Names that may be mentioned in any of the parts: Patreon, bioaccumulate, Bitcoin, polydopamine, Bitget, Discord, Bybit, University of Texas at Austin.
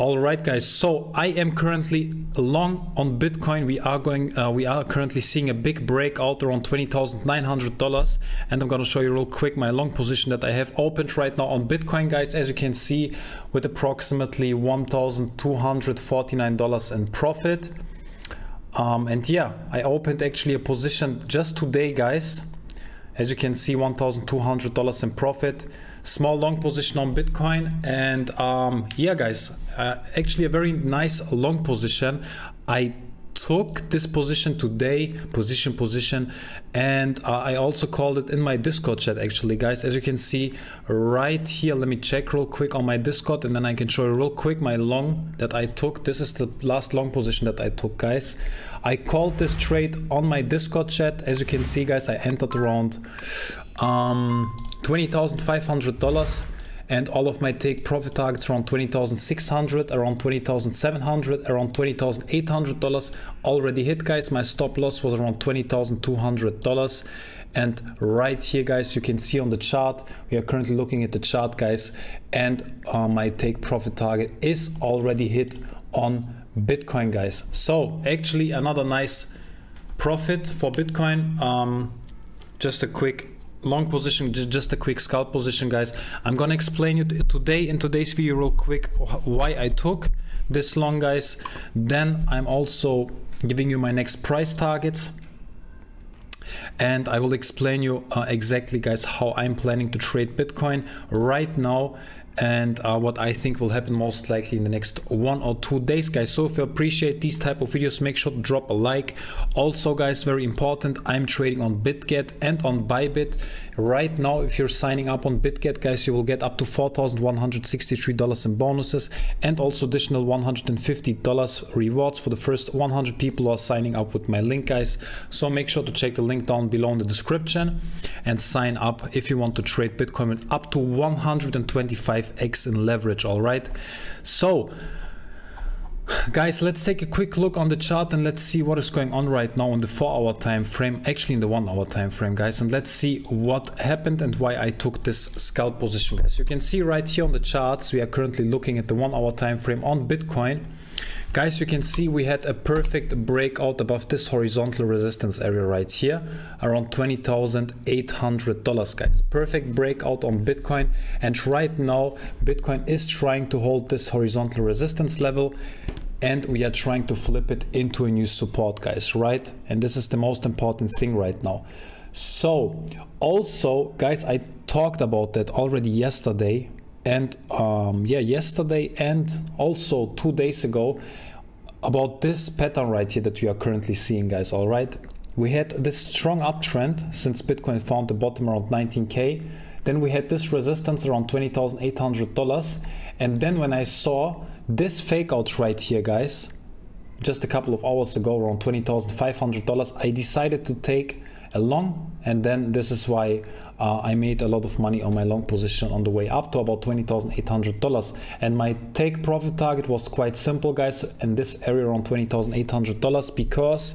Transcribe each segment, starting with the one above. All right, guys, so I am currently long on Bitcoin. We are currently seeing a big breakout around $20,900, and I'm going to show you real quick my long position that I have opened right now on Bitcoin, guys, as you can see, with approximately $1,249 in profit. And yeah, I opened actually a position just today, guys. As you can see, $1,200 in profit, small long position on Bitcoin. And yeah, guys, actually a very nice long position. I took this position today, position, and I also called it in my Discord chat, actually, guys. As you can see right here, let me check real quick on my Discord, and then I can show you real quick my long that I took. This is the last long position that I took, guys. I called this trade on my Discord chat. As you can see, guys, I entered around $20,500, and all of my take profit targets around $20,600, around $20,700, around $20,800 already hit, guys. My stop loss was around $20,200. And right here, guys, you can see on the chart, we are currently looking at the chart, guys, and my take profit target is already hit on Bitcoin, guys. So actually another nice profit for Bitcoin. Just a quick long position, just a quick scalp position, guys. I'm gonna explain you today in today's video real quick why I took this long, guys. Then I'm also giving you my next price targets, and I will explain you exactly, guys, how I'm planning to trade Bitcoin right now, and what I think will happen most likely in the next 1 or 2 days, guys. So if you appreciate these type of videos, make sure to drop a like. Also, guys, very important, I'm trading on Bitget and on Bybit right now. If you're signing up on Bitget, guys, you will get up to $4,163 in bonuses, and also additional $150 rewards for the first 100 people who are signing up with my link, guys. So make sure to check the link down below in the description and sign up if you want to trade Bitcoin with up to 125x in leverage. All right, so guys, let's take a quick look on the chart, and let's see what is going on right now in the 4-hour time frame, actually in the 1-hour time frame, guys, and let's see what happened and why I took this scalp position, guys. You can see right here on the charts, we are currently looking at the 1-hour time frame on Bitcoin, guys. You can see we had a perfect breakout above this horizontal resistance area right here around $20,800, guys. Perfect breakout on Bitcoin, and right now Bitcoin is trying to hold this horizontal resistance level, and we are trying to flip it into a new support, guys, right? And this is the most important thing right now. So also, guys, I talked about that already yesterday, and yeah, yesterday and also 2 days ago, about this pattern right here that we are currently seeing, guys. All right, we had this strong uptrend since Bitcoin found the bottom around 19k, then we had this resistance around $20,800, and then when I saw this fake out right here, guys, just a couple of hours ago around $20,500, I decided to take a long, and then this is why I made a lot of money on my long position on the way up to about $20,800. And my take profit target was quite simple, guys, in this area around $20,800, because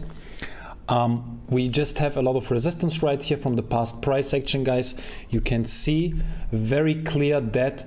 we just have a lot of resistance right here from the past price action, guys. You can see very clear that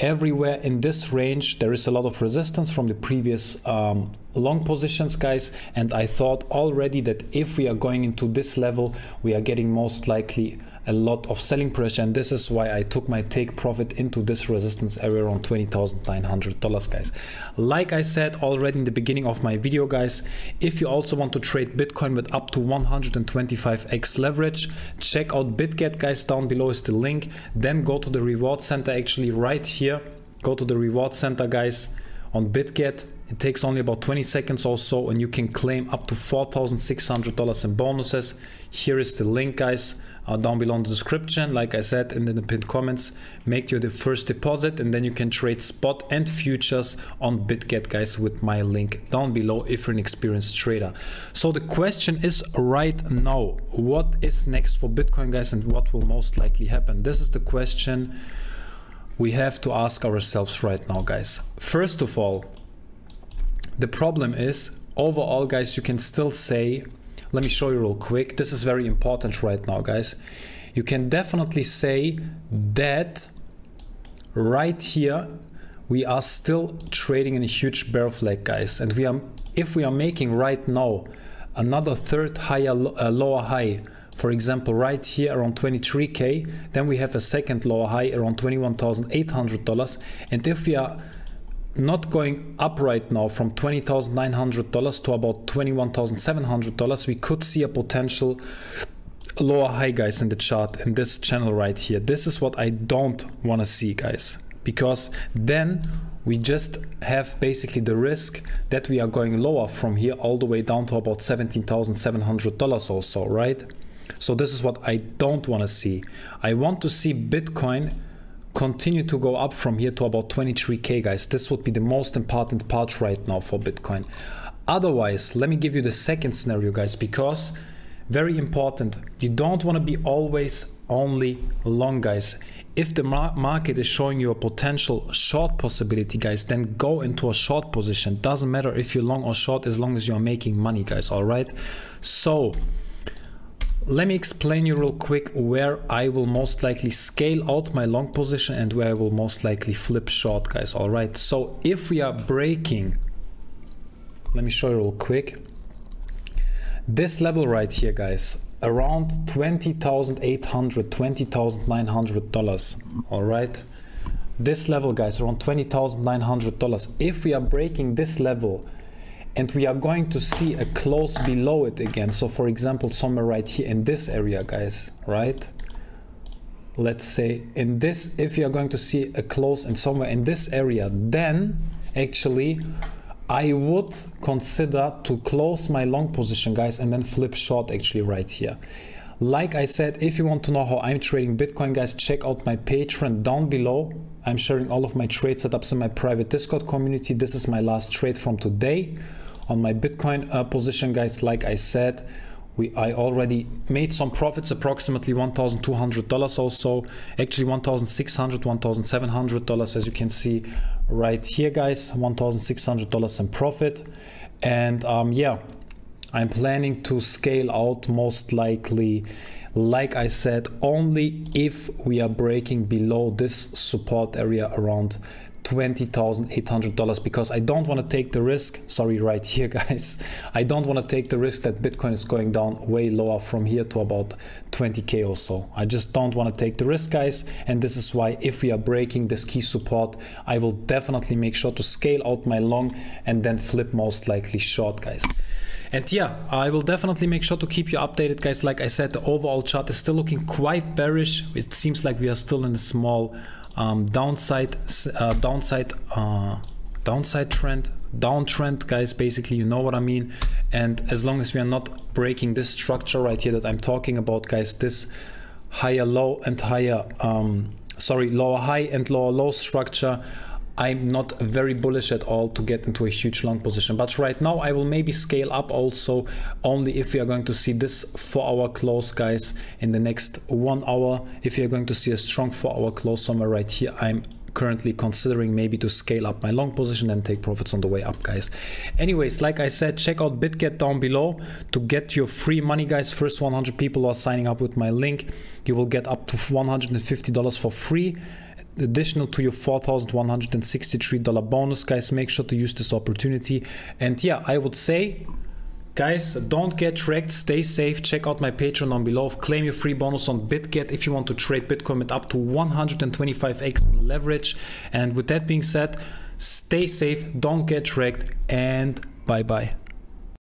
everywhere in this range there is a lot of resistance from the previous long positions, guys, and I thought already that if we are going into this level, we are getting most likely a lot of selling pressure, and this is why I took my take profit into this resistance area around $20,900, guys. Like I said already in the beginning of my video, guys, if you also want to trade Bitcoin with up to 125x leverage, check out Bitget, guys. Down below is the link. Then go to the reward center, actually right here, go to the reward center, guys, on Bitget. It takes only about 20 seconds or so, and you can claim up to $4,600 in bonuses. Here is the link, guys, down below in the description, like I said, and in the pinned comments. Make your first deposit, and then you can trade spot and futures on Bitget, guys, with my link down below if you're an experienced trader. So the question is right now, what is next for Bitcoin, guys, and what will most likely happen? This is the question we have to ask ourselves right now, guys. First of all, the problem is, overall, guys, you can still say, let me show you real quick, this is very important right now, guys. You can definitely say that right here we are still trading in a huge bear flag, guys. And we are, if we are making right now another third higher lower high, for example right here around 23k, then we have a second lower high around $21,800. And if we are not going up right now from $20,900 to about $21,700, we could see a potential lower high, guys, in the chart, in this channel right here. This is what I don't want to see, guys, because then we just have basically the risk that we are going lower from here all the way down to about $17,700 or so, right? So this is what I don't want to see. I want to see Bitcoin continue to go up from here to about 23k, guys. This would be the most important part right now for Bitcoin. Otherwise, let me give you the second scenario, guys, because very important, you don't want to be always only long, guys. If the market is showing you a potential short possibility, guys, then go into a short position. Doesn't matter if you're long or short, as long as you're making money, guys. All right, so let me explain you real quick where I will most likely scale out my long position and where I will most likely flip short, guys. All right, so if we are breaking, let me show you real quick, this level right here, guys, around $20,800, $20,900. All right, this level, guys, around $20,900. If we are breaking this level and we are going to see a close below it again, so for example somewhere right here in this area, guys, right, let's say in this, if you are going to see a close and somewhere in this area, then actually I would consider to close my long position, guys, and then flip short actually right here. Like I said, if you want to know how I'm trading Bitcoin, guys, check out my Patreon down below. I'm sharing all of my trade setups in my private Discord community. This is my last trade from today on my Bitcoin position, guys. Like I said, I already made some profits, approximately $1,200 or so, actually $1,600, $1,700, as you can see right here, guys, $1,600 in profit. And yeah, I'm planning to scale out most likely, like I said, only if we are breaking below this support area around $20,800, because I don't want to take the risk, sorry, right here, guys, I don't want to take the risk that Bitcoin is going down way lower from here to about 20k or so. I just don't want to take the risk, guys, and this is why if we are breaking this key support, I will definitely make sure to scale out my long and then flip most likely short, guys. And yeah, I will definitely make sure to keep you updated, guys. Like I said, the overall chart is still looking quite bearish. It seems like we are still in a small downtrend, guys, basically, you know what I mean. And as long as we are not breaking this structure right here that I'm talking about, guys, this higher low and higher lower high and lower low structure, I'm not very bullish at all to get into a huge long position. But right now I will maybe scale up also only if we are going to see this 4-hour close, guys, in the next 1 hour. If you're going to see a strong 4-hour close somewhere right here, I'm currently considering maybe to scale up my long position and take profits on the way up, guys. Anyways, like I said, check out Bitget down below to get your free money, guys. First 100 people are signing up with my link, you will get up to $150 for free, additional to your $4,163 bonus, guys. Make sure to use this opportunity. And yeah, I would say, guys, don't get wrecked, stay safe. Check out my Patreon down below, claim your free bonus on Bitget if you want to trade Bitcoin with up to 125x leverage. And with that being said, stay safe, don't get wrecked, and bye bye.